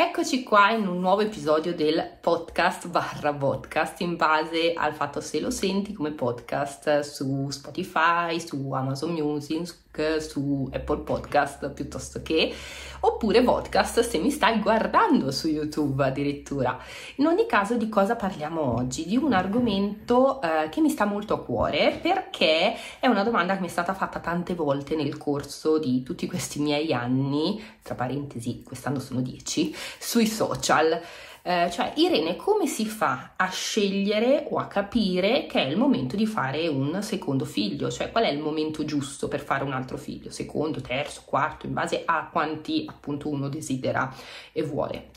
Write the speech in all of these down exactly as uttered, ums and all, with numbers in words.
Eccoci qua in un nuovo episodio del podcast barra podcast in base al fatto se lo senti come podcast su Spotify, su Amazon Music, su Apple Podcast piuttosto che, oppure podcast se mi stai guardando su YouTube addirittura. In ogni caso, di cosa parliamo oggi? Di un argomento eh, che mi sta molto a cuore, perché è una domanda che mi è stata fatta tante volte nel corso di tutti questi miei anni, tra parentesi quest'anno sono dieci, sui social, eh, cioè Irene, come si fa a scegliere o a capire che è il momento di fare un secondo figlio? Cioè qual è il momento giusto per fare un altro figlio, secondo, terzo, quarto, in base a quanti appunto uno desidera e vuole.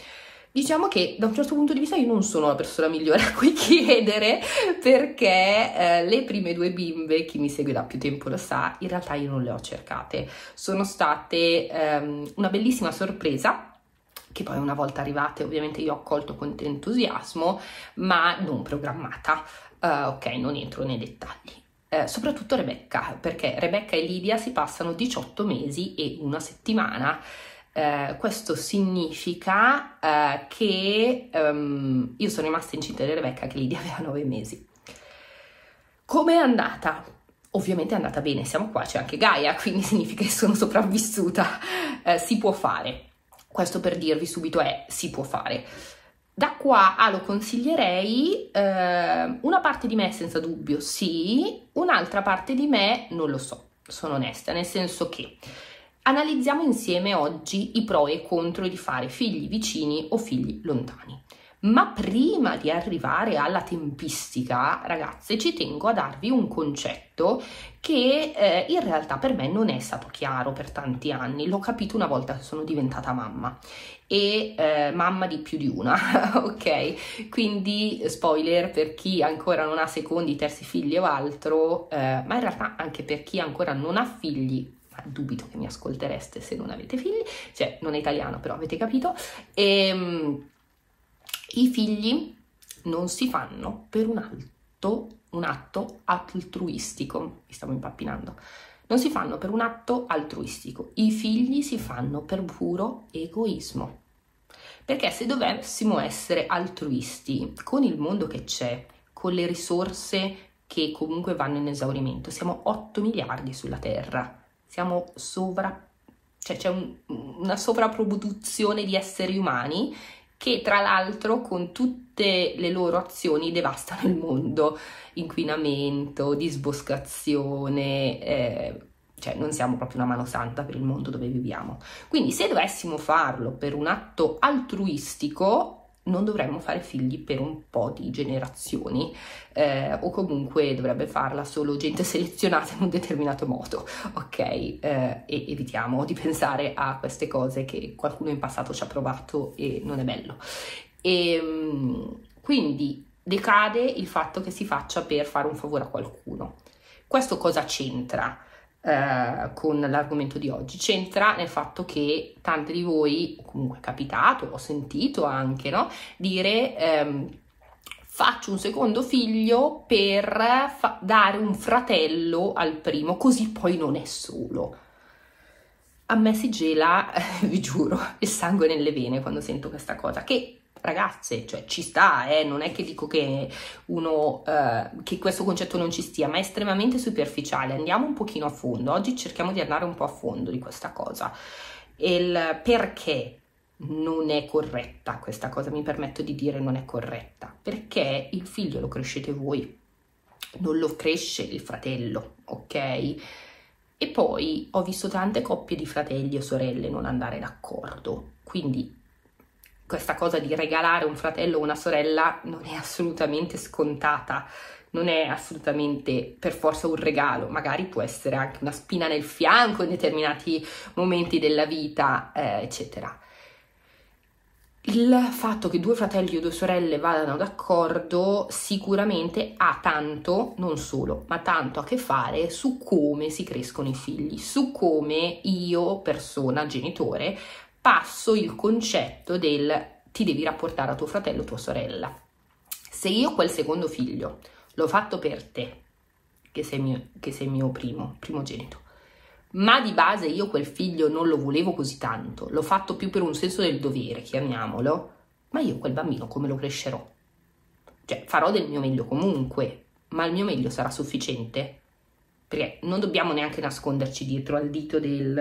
Diciamo che da un certo punto di vista io non sono la persona migliore a cui chiedere, perché eh, le prime due bimbe, chi mi segue da più tempo lo sa, in realtà io non le ho cercate, sono state ehm, una bellissima sorpresa, che poi una volta arrivate ovviamente io ho accolto con entusiasmo, ma non programmata. Uh, ok, non entro nei dettagli. Uh, soprattutto Rebecca, perché Rebecca e Lidia si passano diciotto mesi e una settimana. Uh, questo significa uh, che um, io sono rimasta incinta di Rebecca, che Lidia aveva nove mesi. Com'è andata? Ovviamente è andata bene, siamo qua, c'è anche Gaia, quindi significa che sono sopravvissuta. Uh, si può fare. Questo per dirvi subito è, si può fare. Da qua a lo consiglierei, eh, una parte di me senza dubbio sì, un'altra parte di me non lo so, sono onesta, nel senso che analizziamo insieme oggi i pro e i contro di fare figli vicini o figli lontani. Ma prima di arrivare alla tempistica, ragazze, ci tengo a darvi un concetto che eh, in realtà per me non è stato chiaro per tanti anni. L'ho capito una volta che sono diventata mamma, e eh, mamma di più di una, ok? Quindi, spoiler per chi ancora non ha secondi, terzi figli o altro, eh, ma in realtà anche per chi ancora non ha figli, ma dubito che mi ascoltereste se non avete figli, cioè non è italiano, però avete capito, e... I figli non si fanno per un atto, un atto altruistico, mi stavo impappinando, non si fanno per un atto altruistico, i figli si fanno per puro egoismo, perché se dovessimo essere altruisti con il mondo che c'è, con le risorse che comunque vanno in esaurimento, siamo otto miliardi sulla Terra, siamo sovra, cioè c'è un, una sovrapproduzione di esseri umani, che tra l'altro con tutte le loro azioni devastano il mondo, inquinamento, disboscazione, eh, cioè non siamo proprio una mano santa per il mondo dove viviamo. Quindi se dovessimo farlo per un atto altruistico, non dovremmo fare figli per un po' di generazioni, eh, o comunque dovrebbe farla solo gente selezionata in un determinato modo, ok? Eh, e evitiamo di pensare a queste cose che qualcuno in passato ci ha provato e non è bello. E, quindi decade il fatto che si faccia per fare un favore a qualcuno. Questo cosa c'entra? Uh, con l'argomento di oggi c'entra nel fatto che tante di voi, comunque è capitato, ho sentito anche, no, dire ehm, faccio un secondo figlio per fa- dare un fratello al primo, così poi non è solo. A me si gela, eh, vi giuro, il sangue nelle vene quando sento questa cosa, che ragazze, cioè ci sta, eh? Non è che dico che, uno, eh, che questo concetto non ci stia, ma è estremamente superficiale. Andiamo un pochino a fondo, oggi cerchiamo di andare un po' a fondo di questa cosa. Il perché non è corretta questa cosa, mi permetto di dire non è corretta, perché il figlio lo crescete voi, non lo cresce il fratello, ok? E poi ho visto tante coppie di fratelli o sorelle non andare d'accordo, quindi questa cosa di regalare un fratello o una sorella non è assolutamente scontata, non è assolutamente per forza un regalo, magari può essere anche una spina nel fianco in determinati momenti della vita, eh, eccetera. Il fatto che due fratelli o due sorelle vadano d'accordo sicuramente ha tanto, non solo, ma tanto a che fare su come si crescono i figli, su come io, persona, genitore, passo il concetto del ti devi rapportare a tuo fratello o tua sorella. Se io quel secondo figlio l'ho fatto per te, che sei mio, che sei mio primo, primogenito, ma di base io quel figlio non lo volevo così tanto, l'ho fatto più per un senso del dovere, chiamiamolo, ma io quel bambino come lo crescerò? Cioè, farò del mio meglio comunque, ma il mio meglio sarà sufficiente? Perché non dobbiamo neanche nasconderci dietro al dito del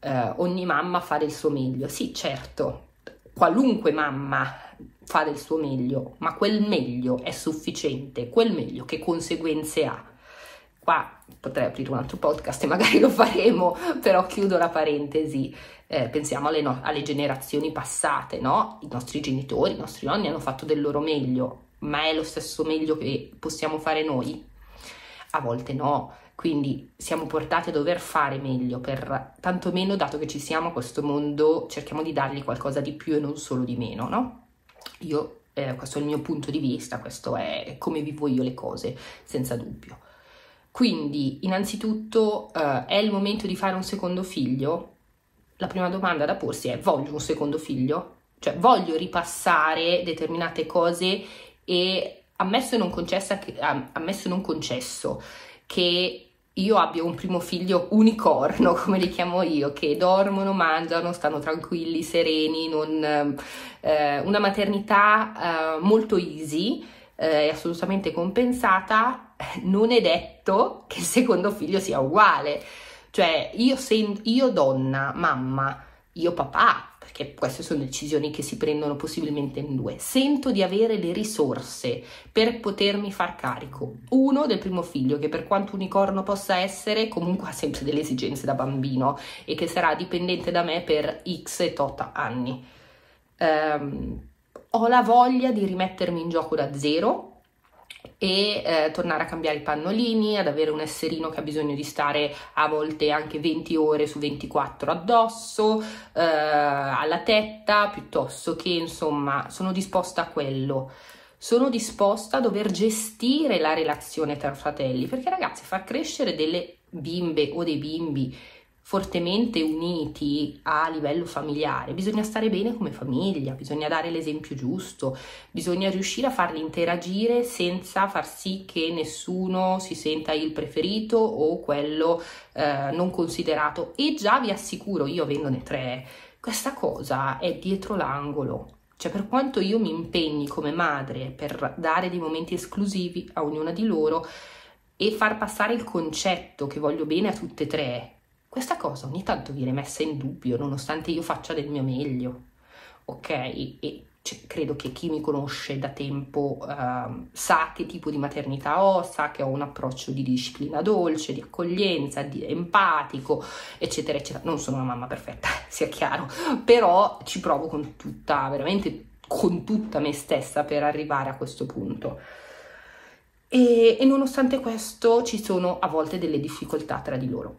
eh, ogni mamma fa del suo meglio. Sì, certo, qualunque mamma fa del suo meglio, ma quel meglio è sufficiente? Quel meglio che conseguenze ha? Qua potrei aprire un altro podcast e magari lo faremo, però chiudo la parentesi. Eh, pensiamo alle, no alle generazioni passate, no? I nostri genitori, i nostri nonni hanno fatto del loro meglio, ma è lo stesso meglio che possiamo fare noi? A volte no, quindi siamo portati a dover fare meglio, per tantomeno dato che ci siamo a questo mondo cerchiamo di dargli qualcosa di più e non solo di meno, no? Io, eh, questo è il mio punto di vista, questo è come vivo io le cose, senza dubbio. Quindi innanzitutto eh, è il momento di fare un secondo figlio? La prima domanda da porsi è: voglio un secondo figlio? Cioè, voglio ripassare determinate cose e ammesso e non concessa che, ammesso e non concesso che io abbia un primo figlio unicorno, come li chiamo io, che dormono, mangiano, stanno tranquilli, sereni, non, eh, una maternità eh, molto easy e eh, assolutamente compensata, non è detto che il secondo figlio sia uguale. Cioè io, se, io donna, mamma, io papà, perché queste sono decisioni che si prendono possibilmente in due, sento di avere le risorse per potermi far carico, uno, del primo figlio, che per quanto unicorno possa essere, comunque ha sempre delle esigenze da bambino e che sarà dipendente da me per x e tot anni. Um, ho la voglia di rimettermi in gioco da zero e eh, tornare a cambiare i pannolini, ad avere un esserino che ha bisogno di stare a volte anche venti ore su ventiquattro addosso, eh, alla tetta, piuttosto che, insomma, sono disposta a quello. Sono disposta a dover gestire la relazione tra fratelli, perché ragazzi, far crescere delle bimbe o dei bimbi fortemente uniti a livello familiare, bisogna stare bene come famiglia, bisogna dare l'esempio giusto, bisogna riuscire a farli interagire senza far sì che nessuno si senta il preferito o quello eh, non considerato. E già vi assicuro, io avendone tre, questa cosa è dietro l'angolo. Cioè, per quanto io mi impegni come madre per dare dei momenti esclusivi a ognuna di loro e far passare il concetto che voglio bene a tutte e tre, questa cosa ogni tanto viene messa in dubbio, nonostante io faccia del mio meglio, ok? E credo che chi mi conosce da tempo uh, sa che tipo di maternità ho, sa che ho un approccio di disciplina dolce, di accoglienza, di empatico, eccetera, eccetera. Non sono una mamma perfetta, sia chiaro, però ci provo con tutta, veramente con tutta me stessa per arrivare a questo punto. E, e nonostante questo ci sono a volte delle difficoltà tra di loro.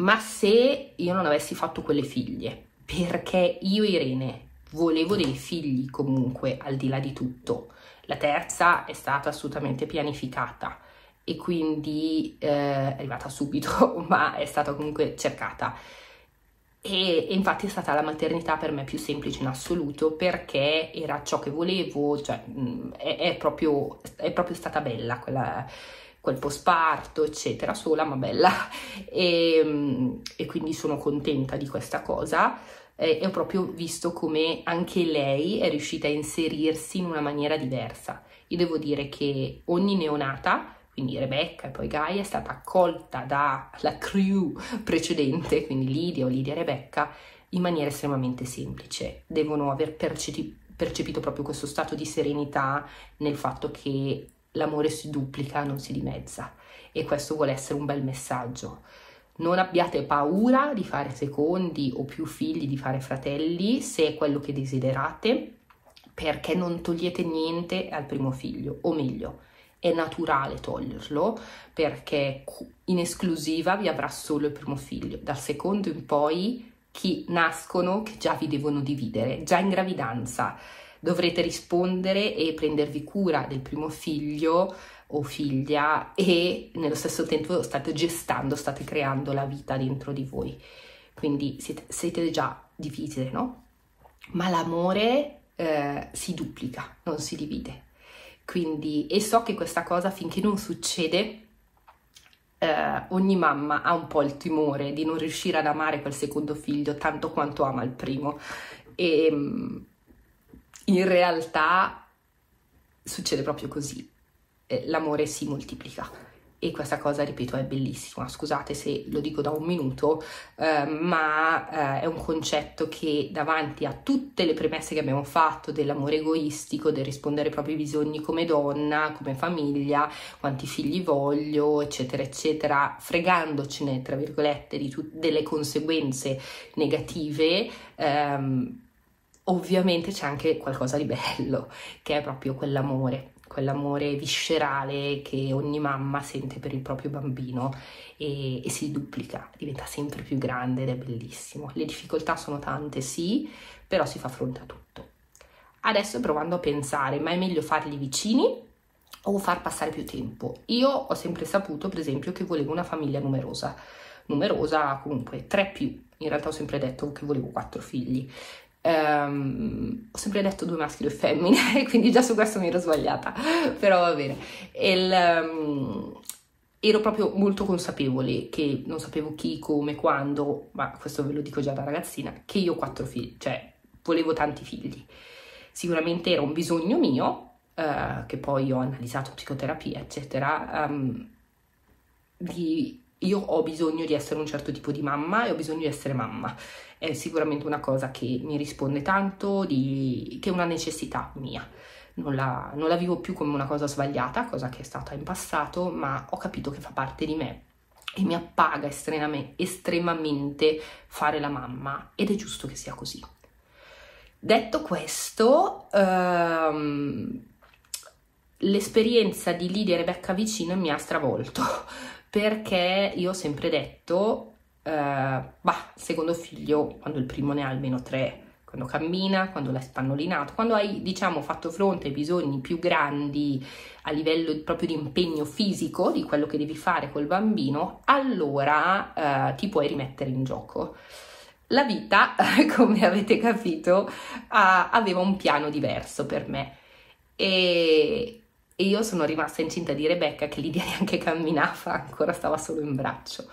Ma se io non avessi fatto quelle figlie, perché io, Irene, volevo dei figli comunque, al di là di tutto, la terza è stata assolutamente pianificata e quindi eh, è arrivata subito, ma è stata comunque cercata. E, e infatti è stata la maternità per me più semplice in assoluto, perché era ciò che volevo, cioè è, è, proprio, è proprio stata bella quella... quel postparto, eccetera, sola ma bella, e, e quindi sono contenta di questa cosa e, e ho proprio visto come anche lei è riuscita a inserirsi in una maniera diversa. Io devo dire che ogni neonata, quindi Rebecca e poi Gaia, è stata accolta dalla crew precedente, quindi Lidia o Lidia e Rebecca, in maniera estremamente semplice. Devono aver percepito, percepito proprio questo stato di serenità nel fatto che l'amore si duplica, non si dimezza, e questo vuole essere un bel messaggio. Non abbiate paura di fare secondi o più figli, di fare fratelli, se è quello che desiderate, perché non togliete niente al primo figlio, o meglio, è naturale toglierlo, perché in esclusiva vi avrà solo il primo figlio. Dal secondo in poi, chi nascono che già vi devono dividere, già in gravidanza dovrete rispondere e prendervi cura del primo figlio o figlia, e nello stesso tempo state gestando, state creando la vita dentro di voi. Quindi siete, siete già divise, no? Ma l'amore eh, si duplica, non si divide. Quindi, e so che questa cosa, finché non succede, eh, ogni mamma ha un po' il timore di non riuscire ad amare quel secondo figlio tanto quanto ama il primo, e in realtà succede proprio così, l'amore si moltiplica. E questa cosa, ripeto, è bellissima, scusate se lo dico da un minuto, eh, ma eh, è un concetto che davanti a tutte le premesse che abbiamo fatto dell'amore egoistico, del rispondere ai propri bisogni come donna, come famiglia, quanti figli voglio, eccetera, eccetera, fregandocene, tra virgolette, di delle conseguenze negative, ehm, ovviamente c'è anche qualcosa di bello, che è proprio quell'amore. Quell'amore viscerale che ogni mamma sente per il proprio bambino e, e si duplica, diventa sempre più grande ed è bellissimo. Le difficoltà sono tante, sì, però si fa fronte a tutto. Adesso provando a pensare, ma è meglio farli vicini o far passare più tempo? Io ho sempre saputo, per esempio, che volevo una famiglia numerosa, numerosa comunque, tre più, in realtà ho sempre detto che volevo quattro figli. Um, ho sempre detto due maschi e due femmine, quindi già su questo mi ero sbagliata, però va bene. Il, um, ero proprio molto consapevole che non sapevo chi, come, quando, ma questo ve lo dico già da ragazzina, che io ho quattro figli, cioè volevo tanti figli. Sicuramente era un bisogno mio, uh, che poi ho analizzato in psicoterapia, eccetera, um, di... Io ho bisogno di essere un certo tipo di mamma e ho bisogno di essere mamma. È sicuramente una cosa che mi risponde tanto, di, che è una necessità mia. Non la, non la vivo più come una cosa sbagliata, cosa che è stata in passato, ma ho capito che fa parte di me e mi appaga estremamente fare la mamma, ed è giusto che sia così. Detto questo, ehm, l'esperienza di Lidia e Rebecca vicino mi ha stravolto, perché io ho sempre detto, eh, bah, secondo figlio, quando il primo ne ha almeno tre, quando cammina, quando l'hai spannolinato, quando hai, diciamo, fatto fronte ai bisogni più grandi a livello proprio di impegno fisico, di quello che devi fare col bambino, allora eh, ti puoi rimettere in gioco. La vita, come avete capito, ha, aveva un piano diverso per me, e... E io sono rimasta incinta di Rebecca, che Lidia neanche camminava, ancora stava solo in braccio.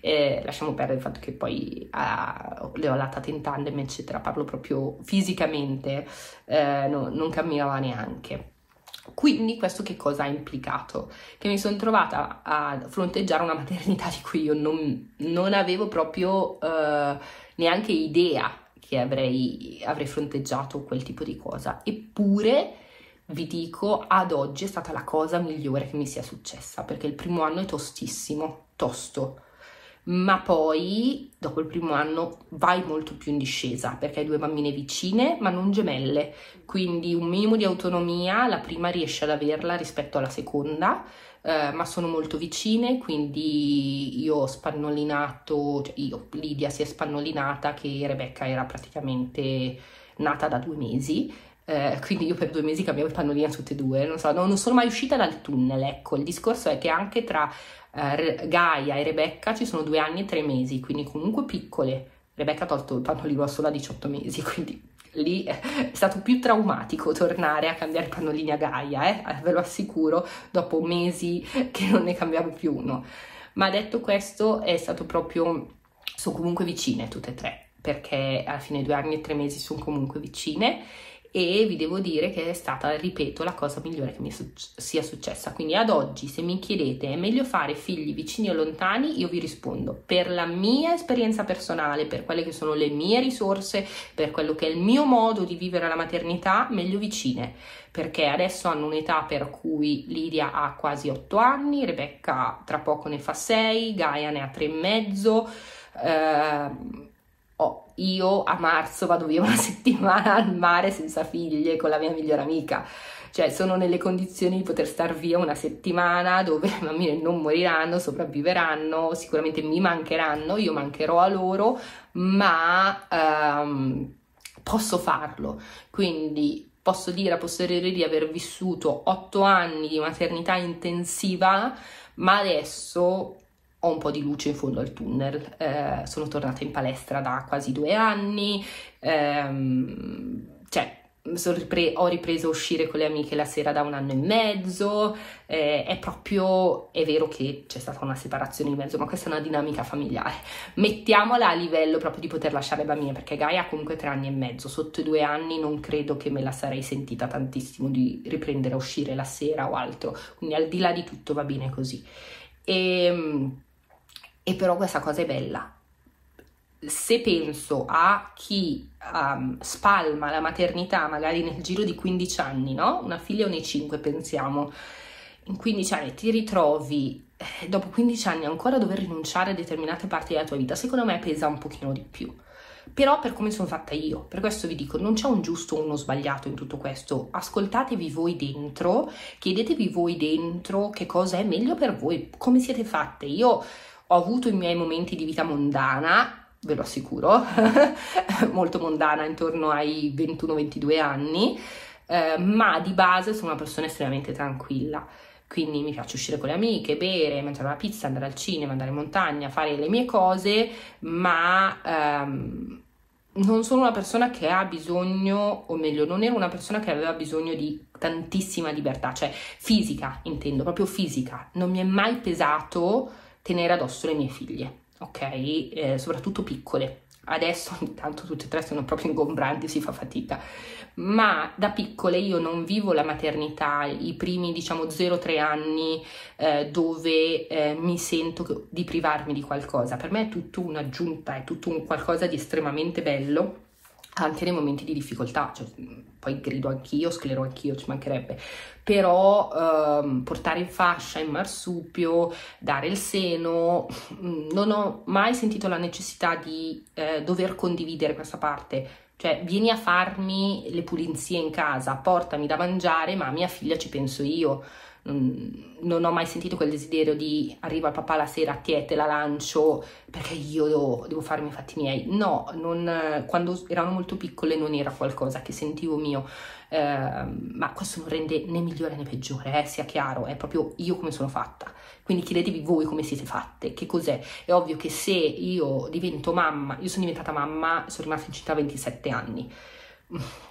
Eh, lasciamo perdere il fatto che poi ah, le ho lattate in tandem, eccetera, parlo proprio fisicamente, eh, no, non camminava neanche. Quindi questo che cosa ha implicato? Che mi sono trovata a fronteggiare una maternità di cui io non, non avevo proprio eh, neanche idea che avrei, avrei fronteggiato quel tipo di cosa, eppure... Vi dico, ad oggi è stata la cosa migliore che mi sia successa, perché il primo anno è tostissimo, tosto, ma poi dopo il primo anno vai molto più in discesa, perché hai due bambine vicine ma non gemelle, quindi un minimo di autonomia la prima riesce ad averla rispetto alla seconda, eh, ma sono molto vicine, quindi io ho spannolinato, cioè io, Lidia si è spannolinata, che Rebecca era praticamente nata da due mesi. Eh, quindi io per due mesi cambiavo il pannolino a tutte e due, non so, no, non sono mai uscita dal tunnel, ecco. Il discorso è che anche tra eh, Gaia e Rebecca ci sono due anni e tre mesi, quindi comunque piccole. Rebecca ha tolto il pannolino solo a diciotto mesi, quindi lì è stato più traumatico tornare a cambiare pannolini a Gaia, eh, ve lo assicuro, dopo mesi che non ne cambiavo più uno. Ma detto questo, è stato proprio, sono comunque vicine tutte e tre, perché alla fine due anni e tre mesi sono comunque vicine. E vi devo dire che è stata, ripeto, la cosa migliore che mi sia successa. Quindi ad oggi, se mi chiedete è meglio fare figli vicini o lontani, io vi rispondo per la mia esperienza personale, per quelle che sono le mie risorse, per quello che è il mio modo di vivere la maternità, meglio vicine, perché adesso hanno un'età per cui Lidia ha quasi otto anni, Rebecca tra poco ne fa sei, Gaia ne ha tre e mezzo, eh, Oh, io a marzo vado via una settimana al mare senza figlie con la mia migliore amica, cioè sono nelle condizioni di poter star via una settimana dove le mammine non moriranno, sopravviveranno, sicuramente mi mancheranno, io mancherò a loro, ma ehm, posso farlo, quindi posso dire a posteriori di aver vissuto otto anni di maternità intensiva, ma adesso... ho un po' di luce in fondo al tunnel, eh, sono tornata in palestra da quasi due anni, ehm, cioè ho ripreso a uscire con le amiche la sera da un anno e mezzo, eh, è proprio, è vero che c'è stata una separazione di mezzo, ma questa è una dinamica familiare, mettiamola a livello proprio di poter lasciare le bambine, perché Gaia ha comunque tre anni e mezzo, sotto i due anni non credo che me la sarei sentita tantissimo di riprendere a uscire la sera o altro, quindi al di là di tutto va bene così, e, e però questa cosa è bella. Se penso a chi um, spalma la maternità magari nel giro di quindici anni, no? Una figlia o nei cinque, pensiamo, in quindici anni ti ritrovi, eh, dopo quindici anni ancora a dover rinunciare a determinate parti della tua vita, secondo me pesa un pochino di più. Però per come sono fatta io, per questo vi dico, non c'è un giusto o uno sbagliato in tutto questo, ascoltatevi voi dentro, chiedetevi voi dentro che cosa è meglio per voi, come siete fatte. Io ho avuto i miei momenti di vita mondana, ve lo assicuro, molto mondana intorno ai ventuno ventidue anni, eh, ma di base sono una persona estremamente tranquilla, quindi mi piace uscire con le amiche, bere, mangiare una pizza, andare al cinema, andare in montagna, fare le mie cose, ma ehm, non sono una persona che ha bisogno, o meglio, non ero una persona che aveva bisogno di tantissima libertà, cioè fisica intendo, proprio fisica, non mi è mai pesato tenere addosso le mie figlie. Ok, eh, soprattutto piccole, adesso ogni tanto tutte e tre sono proprio ingombranti, si fa fatica, ma da piccole io non vivo la maternità, i primi diciamo zero tre anni eh, dove eh, mi sento di privarmi di qualcosa, per me è tutto un'aggiunta, è tutto un qualcosa di estremamente bello, anche nei momenti di difficoltà, cioè, poi grido anch'io, sclero anch'io, ci mancherebbe, però ehm, portare in fascia, in marsupio, dare il seno, non ho mai sentito la necessità di eh, dover condividere questa parte, cioè vieni a farmi le pulizie in casa, portami da mangiare, ma a mia figlia ci penso io. Non ho mai sentito quel desiderio di arriva il papà la sera, te, te la lancio perché io devo, devo farmi i fatti miei. No, non, quando erano molto piccole non era qualcosa che sentivo mio, eh, ma questo non rende né migliore né peggiore, eh, sia chiaro, è proprio io come sono fatta. Quindi chiedetevi voi come siete fatte, che cos'è. È ovvio che se io divento mamma, io sono diventata mamma, sono rimasta incinta a ventisette anni,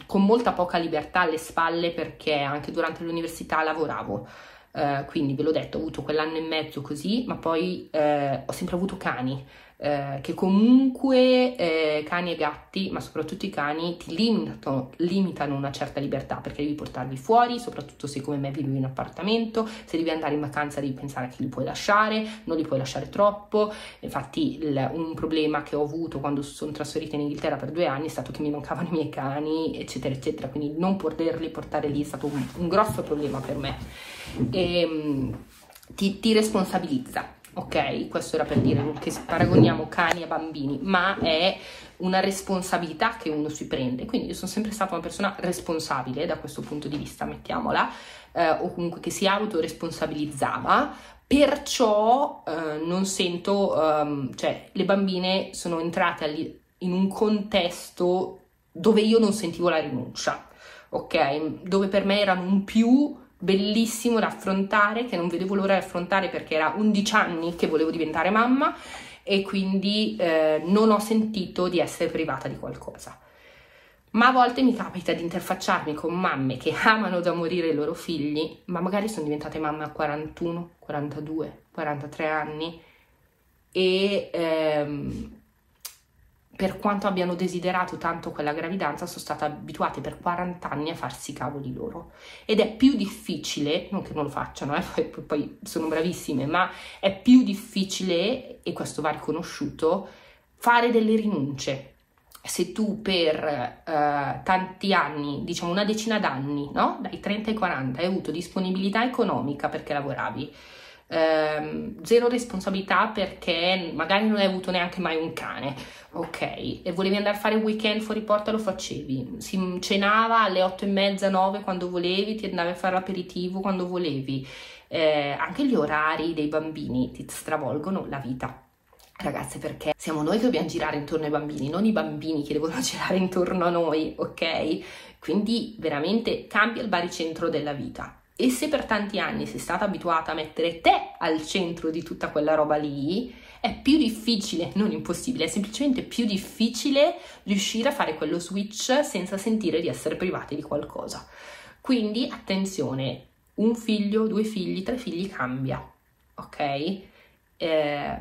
con molta poca libertà alle spalle perché anche durante l'università lavoravo, eh, quindi ve l'ho detto, ho avuto quell'anno e mezzo così, ma poi eh, ho sempre avuto cani, eh, che comunque eh, cani e gatti, ma soprattutto i cani ti limitano, limitano una certa libertà perché devi portarli fuori, soprattutto se come me vivi in appartamento, se devi andare in vacanza devi pensare che li puoi lasciare, non li puoi lasciare troppo. Infatti il, un problema che ho avuto quando sono trasferita in Inghilterra per due anni è stato che mi mancavano i miei cani eccetera eccetera, quindi non poterli portare lì è stato un, un grosso problema per me e ti, ti responsabilizza. Ok, questo era per dire che paragoniamo cani a bambini, ma è una responsabilità che uno si prende, quindi io sono sempre stata una persona responsabile da questo punto di vista, mettiamola, eh, o comunque che si autoresponsabilizzava, perciò eh, non sento, um, cioè le bambine sono entrate all- in un contesto dove io non sentivo la rinuncia, ok, dove per me erano un più bellissimo da affrontare, che non vedevo l'ora di affrontare perché era undici anni che volevo diventare mamma e quindi eh, non ho sentito di essere privata di qualcosa. Ma a volte mi capita di interfacciarmi con mamme che amano da morire i loro figli, ma magari sono diventate mamme a quarantuno, quarantadue, quarantatré anni e ehm, per quanto abbiano desiderato tanto quella gravidanza, sono state abituate per quaranta anni a farsi i cavoli loro. Ed è più difficile, non che non lo facciano, eh, poi, poi sono bravissime, ma è più difficile, e questo va riconosciuto, fare delle rinunce. Se tu per eh, tanti anni, diciamo una decina d'anni, no? Dai trenta ai quaranta, hai avuto disponibilità economica perché lavoravi, Um, zero responsabilità perché magari non hai avuto neanche mai un cane, ok, e volevi andare a fare un weekend fuori porta, lo facevi, si cenava alle otto e mezza, nove quando volevi, ti andavi a fare l'aperitivo quando volevi, eh, anche gli orari dei bambini ti stravolgono la vita, ragazze, perché siamo noi che dobbiamo girare intorno ai bambini, non i bambini che devono girare intorno a noi, ok, quindi veramente cambia il baricentro della vita. E se per tanti anni sei stata abituata a mettere te al centro di tutta quella roba lì, è più difficile, non impossibile, è semplicemente più difficile riuscire a fare quello switch senza sentire di essere privati di qualcosa. Quindi attenzione, un figlio, due figli, tre figli cambia, ok? Eh,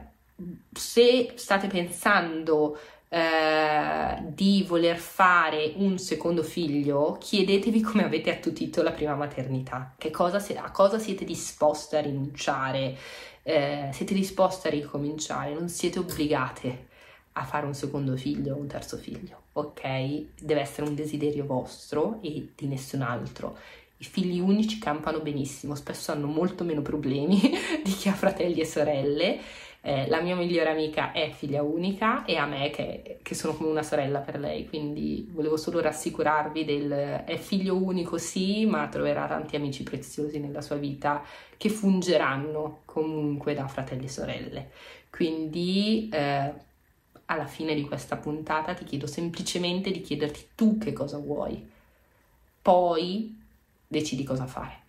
se state pensando Uh, di voler fare un secondo figlio, chiedetevi come avete attutito la prima maternità, che cosa se, a cosa siete disposte a rinunciare, uh, siete disposte a ricominciare, non siete obbligate a fare un secondo figlio o un terzo figlio, ok? Deve essere un desiderio vostro e di nessun altro. I figli unici campano benissimo, spesso hanno molto meno problemi di chi ha fratelli e sorelle. Eh, la mia migliore amica è figlia unica e a me che, che sono come una sorella per lei, quindi volevo solo rassicurarvi del è figlio unico sì, ma troverà tanti amici preziosi nella sua vita che fungeranno comunque da fratelli e sorelle. Quindi eh, alla fine di questa puntata ti chiedo semplicemente di chiederti tu che cosa vuoi, poi decidi cosa fare.